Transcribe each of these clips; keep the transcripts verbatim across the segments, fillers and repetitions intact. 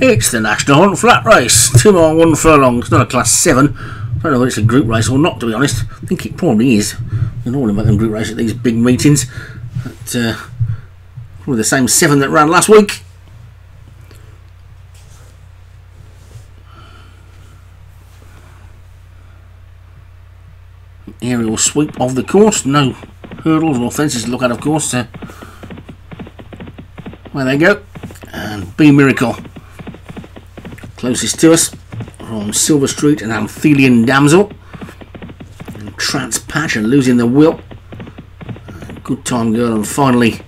It's the National Hunt Flat Race. Two mile, one furlong. It's not a class seven. I don't know whether it's a group race or not, to be honest. I think it probably is. You normally make them group race at these big meetings. But, uh, probably the same seven that ran last week. Aerial sweep of the course. No hurdles or fences to look at, of course. Uh, where they go. And B Miracle, closest to us, from Silver Street and Anthelion Damsel. And Trans Patch and Losing the Will. And Good Time Girl, and finally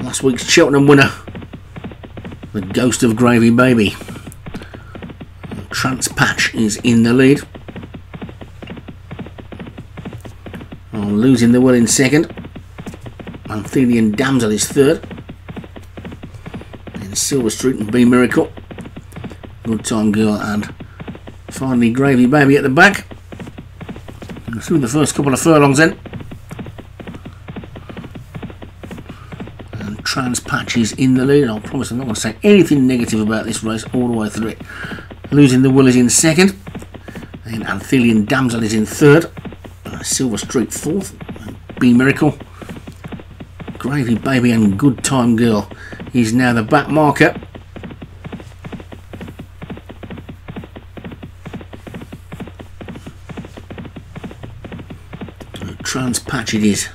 last week's Cheltenham winner, the Ghost of Gravy Baby. And Trans Patch is in the lead. And Losing the Will in second. Anthelion Damsel is third. Silver Street and B Miracle, Good Time Girl, and finally Gravy Baby at the back. And through the first couple of furlongs then, and Trans Patch is in the lead. I promise I'm not going to say anything negative about this race all the way through it. Losing the Will is in second, and Anthelion Damsel is in third, and Silver Street fourth, and B Miracle, Gravy Baby, and Good Time Girl. He's now the back marker. Trans Patch it is.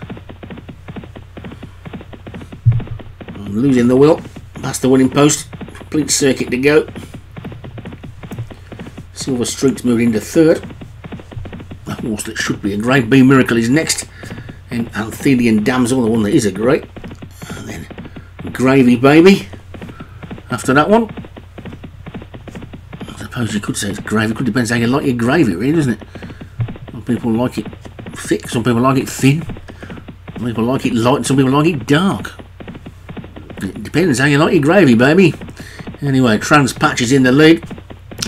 I'm Losing the Will past the winning post. Complete circuit to go. Silver Street's moved into third. The horse that should be a great, B Miracle, is next. And Anthelion Damsel, the one that is a great. Gravy Baby after that one. I suppose you could say it's gravy. It depends how you like your gravy, really, doesn't it? Some people like it thick, some people like it thin, some people like it light, some people like it dark. It depends how you like your gravy, baby. Anyway, Trans Patch is in the lead.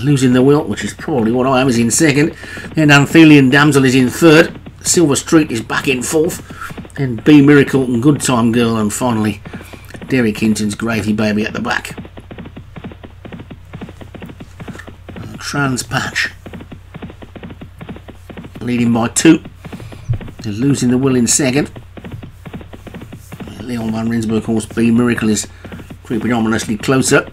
Losing the Will, which is probably what I am, is in second. Then Anthelion Damsel is in third. Silver Street is back in fourth. Then B Miracle and Good Time Girl, and finally Derek Hinton's Gravy Baby at the back. And Trans Patch leading by two. They're Losing the Will in second. And Leon van Rensburg horse B Miracle is creeping ominously closer.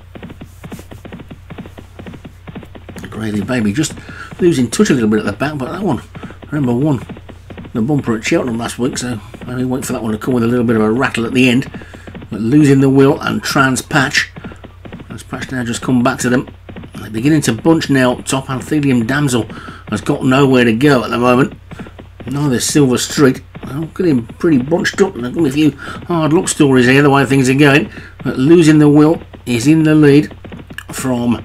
And Gravy Baby just losing touch a little bit at the back, but that one, remember, won the bumper at Cheltenham last week, so maybe wait for that one to come with a little bit of a rattle at the end. But Losing the Will and Trans Patch. Trans Patch now just come back to them. They're beginning to bunch now up top. Anthelion Damsel has got nowhere to go at the moment. Neither Silver Street. Well, getting pretty bunched up. There's a few hard luck stories here, the way things are going. But Losing the Will is in the lead from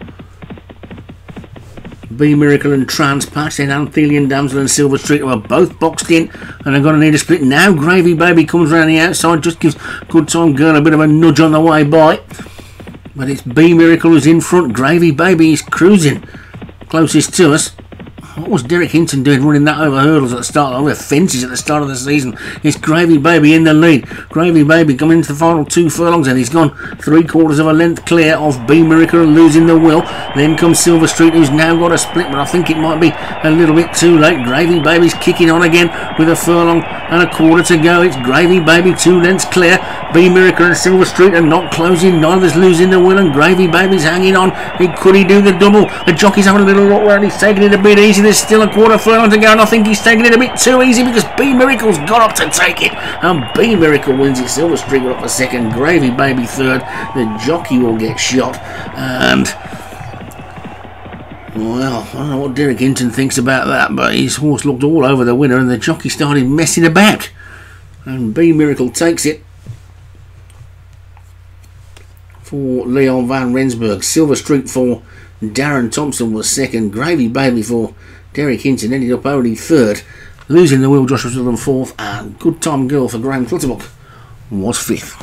B Miracle and Trans Patch. Then Anthelion Damsel and Silver Street are both boxed in and are going to need a split. Now Gravy Baby comes round the outside, just gives Good Time Girl a bit of a nudge on the way by. But it's B Miracle who's in front. Gravy Baby is cruising closest to us. What was Derek Hinton doing running that over hurdles at the start, over fences at the start of the season? It's Gravy Baby in the lead. Gravy Baby coming into the final two furlongs, and he's gone three quarters of a length clear of B Miracle and Losing the Will. Then comes Silver Street, who's now got a split, but I think it might be a little bit too late. Gravy Baby's kicking on again with a furlong and a quarter to go. It's Gravy Baby two lengths clear. B Miracle and Silver Street are not closing. Neither's Losing the Will, and Gravy Baby's hanging on. He, could he do the double? The jockey's having a little look round. He's taking it a bit easy. There's still a quarter furlong to go, and I think he's taking it a bit too easy because B Miracle's got up to take it, and B Miracle wins it. Silver Street got up for second, Gravy Baby third. The jockey will get shot, and well, I don't know what Derek Hinton thinks about that, but his horse looked all over the winner, and the jockey started messing about, and B Miracle takes it for Leon van Rensburg. Silver Street for Darren Thompson was second. Gravy Baby for Derek Hinton ended up only third. Losing the Will, Joshua Sutherland fourth, and Good Time Girl for Graham Clutterbuck was fifth.